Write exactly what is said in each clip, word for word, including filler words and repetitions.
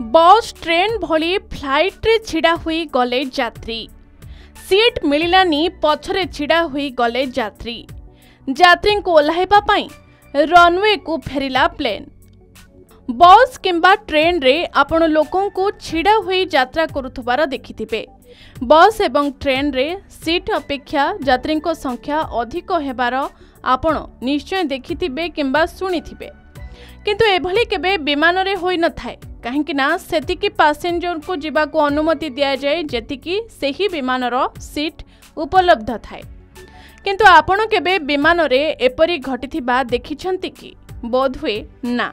Bus train भली flight रे छिड़ा हुई गले यात्री, सीट मिललानी पछरे छिड़ा हुई गले यात्री, यात्री को ओह्लाइबा पाई रनवे को फेरिला प्लेन। बस किंबा ट्रेन रे आपण लोकों को छिड़ा हुई यात्रा करुथबार देखिथिबे। बस एवं ट्रेन रे सीट अपेक्षा यात्री को संख्या अधिक हेबार आपण निश्चय देखिथिबे किंबा सुनिथिबे, किंतु एभली केबे विमान रे होई न थाए, काहेकि ना सेतिकी पैसेंजर को जीवाको अनुमति दिया जाए जेतिकी सेही विमान रो सीट उपलब्ध थाए। किंतु आपण केबे विमान रे एपरी घटिथिबा देखिछंती कि? बोध हुए ना।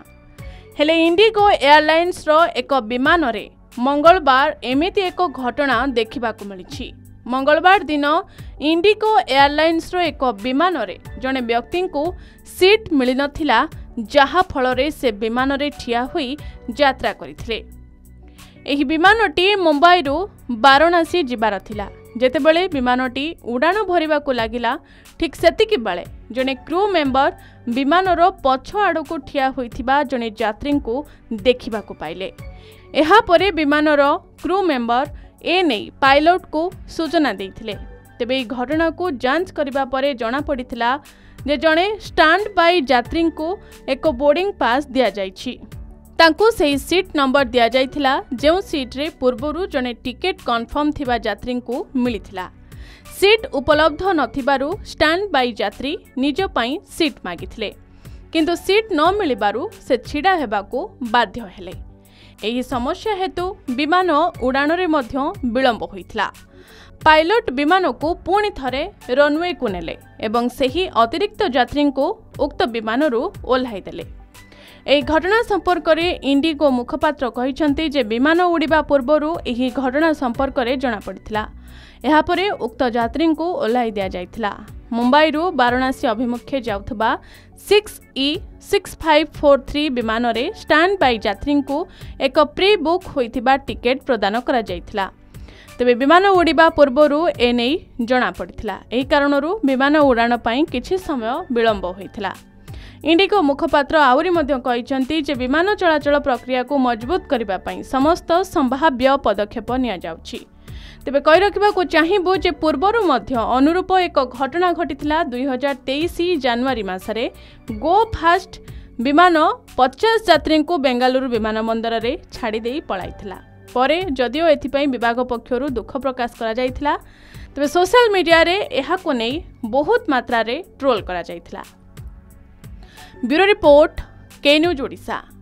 हेले इंडिगो एयरलाइंस रो एक विमान रे मंगलवार एमिति एक घटना देखा मिली। मंगलवार दिन इंडिगो एयरलाइंस रो एक विमान रे जने व्यक्ति को सीट मिल नथिला, जहा फलरे से विमान रे ठिया हुई यात्रा करथिले। एही विमानटी मुंबई रो वाराणसी जिबार थिला। जेतेबेले विमानटी उड़ान भरिबाकू लागिला ठीक सेतिकी बेले जने क्रू मेंबर विमान रो पछ आड़कू ठिया होइथिबा जने यात्री को देखिबाकू पाइले। एहा परे विमान रो क्रू मेंबर ए नेई पायलट को सूचना देइथिले। तेबे घटना को जांच करिबा परे जना पड़िथिला जे जने स्टैंड बाय यात्री को एक बोर्डिंग पास दिया जाइछि। तांको सही सीट नंबर दिया जाइथिला जेउ सीट रे पूर्वरु जने टिकेट कन्फर्म थिबा यात्री को मिलिथिला। सीट उपलब्ध नथिबारु स्टैंड बाय यात्री निज पई सीट मागिथिले, किंतु सीट न मिलिबारु से छिड़ा हेबाको बाध्य हेले। एही समस्या हेतु विमान उड़ान रे मध्य विलंब होइथिला। पायलट विमान को पुणी थरे रनवे को नेले एवं सही अतिरिक्त यात्री को उक्त विमानरु ओल्हाइ देले। एही घटना संपर्क में इंडिगो मुखपात्र कहते जे विमान उड़ा पूर्व यह घटना संपर्क में जनापड़ा। यापर उक्त यात्री को ओह्लाई दि जाता। मुंबई रु वाराणसी अभिमुखे जाउथबा six E six five four three विमान रे स्टैंड बाय यात्री को एक प्री बुक होइथिबा टिकेट प्रदान करा जाइथिला। तेबे विमान उड़ा पूर्व एने जनापड़ा। यही कारण विमान उड़ाण किछि समय विलंब होइथिला। इंडिगो मुखपात्र आउरी मध्य कहते जे विमान चलाचल प्रक्रिया को मजबूत करिबा पई समस्त संभाव्य पदक्षेप निया जाउछि। तेबे कहि रखिबाको चाहिबु जे पूर्वरु मध्य अनुरूप एक घटना घटिथिला। दो हज़ार तेईस जनवरी मासरे गो फास्ट विमान पचास यात्री को बेंगालुरु विमानबंदर रे छाड़ी देई पळाइथिला। परे जदियो एथिपई विभाग पक्षरु दुख प्रकाश करा जाइथिला, तेबे सोशल मीडिया रे एहाको नेई बहुत मात्रा रे ट्रोल करा जाइथिला। ब्यूरो रिपोर्ट के न्यूज ओडिशा।